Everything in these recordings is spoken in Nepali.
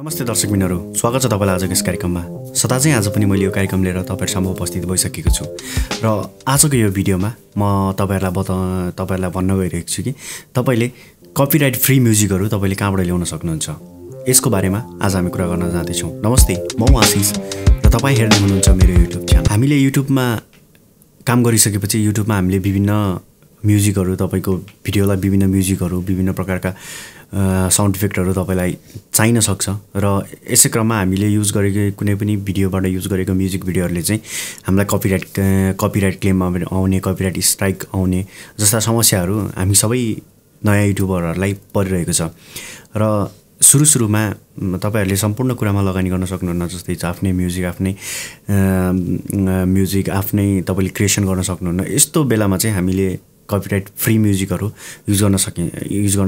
नमस्ते दर्शक मित्रहरू, स्वागत छ तपाईलाई आजको यस कार्यक्रममा। सदा चाहिँ आज पनि मैले यो कार्यक्रम लिएर तपाईहरुसँग उपस्थित भइसकेको छु र आजको यो भिडियोमा म तपाईहरुलाई भन्न गइरहेको छु कि तपाईले कपिराइट फ्री म्युजिकहरु तपाईले कहाँबाट ल्याउन सक्नुहुन्छ, यसको बारेमा आज हामी कुरा गर्न जाँदै छौं। नमस्ते, म आशिष र तपाई हेर्दै हुनुहुन्छ मेरो युट्युब च्यानल। हामीले युट्युबमा काम गरिसकेपछि युट्युबमा हामीले विभिन्न म्युजिकहरु, तपाईको भिडियोलाई विभिन्न म्युजिकहरु, विभिन्न प्रकारका साउन्ड इफेक्टहरु तपाईलाई चाहिन सक्छ र यसै क्रममा हामीले युज गरेको कुनै पनि भिडियोबाट युज गरेको म्युजिक भिडियोहरुले चाहिँ हामीलाई कपिराइट क्लेम आउने, कपिराइट स्ट्राइक आउने जस्ता समस्याहरु हामी सबै नयाँ युट्युबरहरुलाई परिरहेको छ। र सुरुमा तपाईहरुले सम्पूर्ण कुरामा लगानी गर्न सक्नुहुन्न, जस्तै आफ्नै म्युजिक आफ्नै तपाईले क्रिएसन गर्न सक्नुहुन्न। यस्तो बेलामा चाहिँ हामीले कपिराइट फ्री म्युजिकहरु युज गर्न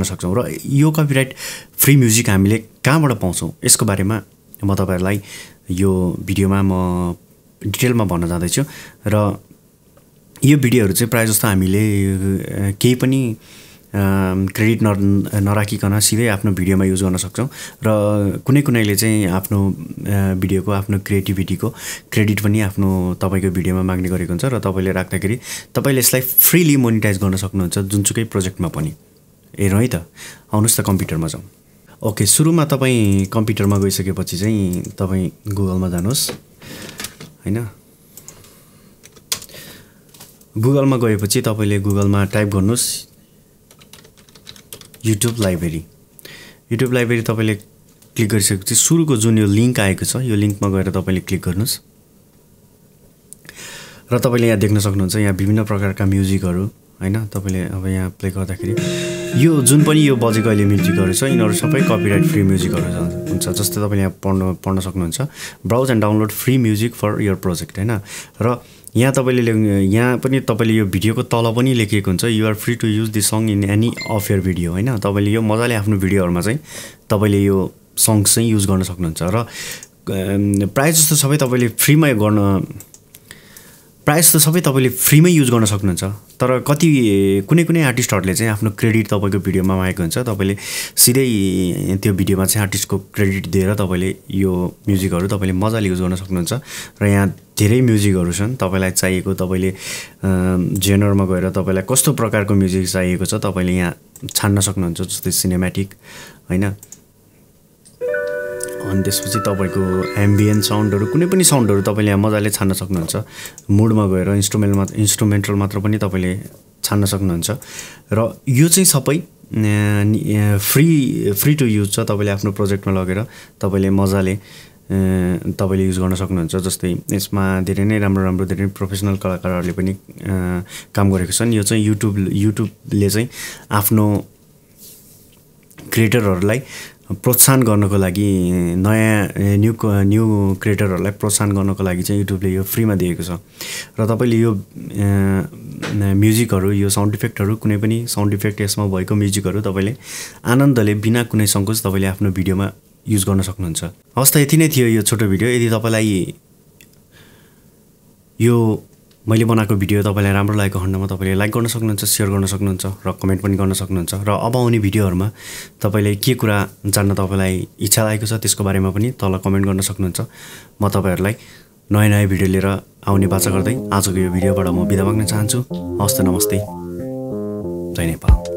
सक्छौं र यो कपिराइट फ्री म्युजिक हामीले कहाँबाट पाउँछौं यसको बारेमा म तपाईहरुलाई यो भिडियोमा म डिटेलमा भन्न जाँदैछु। र यो भिडियोहरु चाहिँ प्राय जस्तो हामीले केही पनि क्रेडिट नराखिकन सिधै आफ्नो भिडियोमा युज गर्न सक्छौं र कुनैले चाहिँ आफ्नो भिडियोको, आफ्नो क्रिएटिभिटीको क्रेडिट पनि आफ्नो तपाईको भिडियोमा माग्ने गरेको हुन्छ र तपाईले राख्दाखेरि तपाईले यसलाई फ्रीली मोनेटाइज गर्न सक्नुहुन्छ जुनसुकै प्रोजेक्टमा पनि। हेरौँ है त, आउनुस् त कम्प्युटरमा जाउँ। ओके, सुरुमा तपाई कम्प्युटरमा गइसकेपछि चाहिँ तपाई गुगलमा जानुस्, हैन? गुगलमा गएपछि तपाईले गुगलमा टाइप गर्नुस् युट्युब लाइब्रेरी। तपाईले क्लिक गरिसकेपछि सुरुको जुन यो लिंक आएको छ, यो लिंकमा गएर तपाईले क्लिक गर्नुस् र तपाईले यहाँ देख्न सक्नुहुन्छ यहाँ विभिन्न प्रकारका म्युजिकहरु, हैन? तपाईले अब यहाँ प्ले गर्दाखेरि यो जुन पनि यो बजेको अहिले म्युजिकहरु छ, यिनीहरु सबै कपिराइट फ्री म्युजिकहरु हुन्छ। जस्तै तपाईले यहाँ पढ्न सक्नुहुन्छ, browse and download free music for your project, हैन? र यहाँ यहाँ पनि तपाईँले यो भिडियोको तल पनि लेखिएको हुन्छ, you are free to use this song in any of your video, हैन? तपाईले यो मजाले आफ्नो भिडियोहरुमा चाहिँ तपाईले यो सङ चाहिँ युज गर्न सक्नुहुन्छ र प्रायः जस्तो सबै तपाईले फ्रीमै युज गर्न सक्नुहुन्छ। तर कुनै आर्टिस्टहरुले चाहिँ आफ्नो क्रेडिट तपाईको भिडियोमा मागेको हुन्छ, तपाईले सिधै त्यो भिडियोमा चाहिँ आर्टिस्टको क्रेडिट दिएर तपाईले यो म्युजिकहरु तपाईले मजाले युज गर्न सक्नुहुन्छ। र यहाँ धेरै म्युजिकहरु छन्, तपाईलाई चाहिएको तपाईले जेनरमा गएर तपाईलाई कस्तो प्रकारको म्युजिक चाहिएको छ तपाईले यहाँ छान्न सक्नुहुन्छ, जस्तै सिनेम्याटिक, हैन? अनि त्यसपछि तपाईको एम्बिएन्ट साउन्डहरु, कुनै पनि साउन्डहरु तपाईले यहाँ मजाले छान्न सक्नुहुन्छ। मुडमा गएर इन्स्ट्रुमेन्टल मात्र पनि तपाईले छान्न सक्नुहुन्छ र यो चाहिँ सबै फ्री टु युज छ। तपाईले आफ्नो प्रोजेक्टमा लगेर तपाईले मजाले युज गर्न सक्नुहुन्छ। जस्तै यसमा धेरै नै राम्रो धेरै प्रोफेसनल कलाकारहरुले पनि काम गरेको छन्। यो चाहिँ युट्युबले चाहिँ आफ्नो क्रिएटरहरुलाई प्रोत्साहन गर्नको लागि, न्यू क्रिएटरहरुलाई प्रोत्साहन गर्नको लागि चाहिँ युट्युबले यो फ्रीमा दिएको छ। र तपाईले यो म्युजिकहरु, यो साउन्ड इफेक्टहरु, कुनै पनि साउन्ड इफेक्ट यसमा भएको म्युजिकहरु तपाईले आनन्दले बिना कुनै संकोच तपाईले आफ्नो भिडियोमा युज गर्न सक्नुहुन्छ। अवस्था यति नै थियो यो छोटो भिडियो। यदि तपाईलाई यो मैले बनाएको भिडियो तपाईलाई राम्रो लागेको खण्डमा तपाईले लाइक गर्न सक्नुहुन्छ, शेयर गर्न सक्नुहुन्छ र कमेन्ट पनि गर्न सक्नुहुन्छ। र अब आउने भिडियोहरुमा तपाईले के कुरा जान्न तपाईलाई इच्छा लागेको छ त्यसको बारेमा पनि तल कमेन्ट गर्न सक्नुहुन्छ। म तपाईहरुलाई नयाँ भिडियो लिएर आउने बाचा गर्दै आजको यो भिडियोबाट म बिदा माग्न चाहन्छु। हस्त, नमस्ते, जय नेपाल।